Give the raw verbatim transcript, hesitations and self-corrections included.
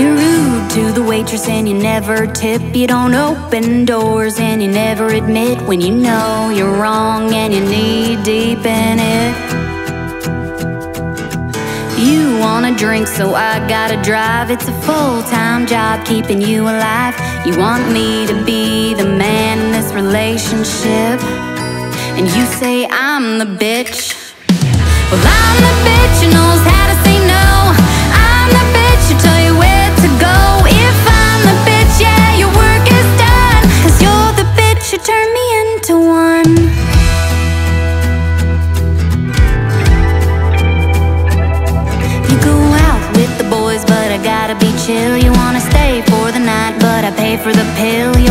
You're rude to the waitress and you never tip. You don't open doors and you never admit when you know you're wrong and you're knee deep in it. You wanna drink, so I gotta drive. It's a full-time job keeping you alive. You want me to be the man in this relationship, and you say I'm the bitch. Well, I'm the bitch who knows how to say no. I'm the bitch who tell you where to go. If I'm the bitch, yeah, your work is done, 'cause you're the bitch who turned me into one. You go out with the boys, but I gotta be chill. You wanna stay for the night, but I pay for the pill.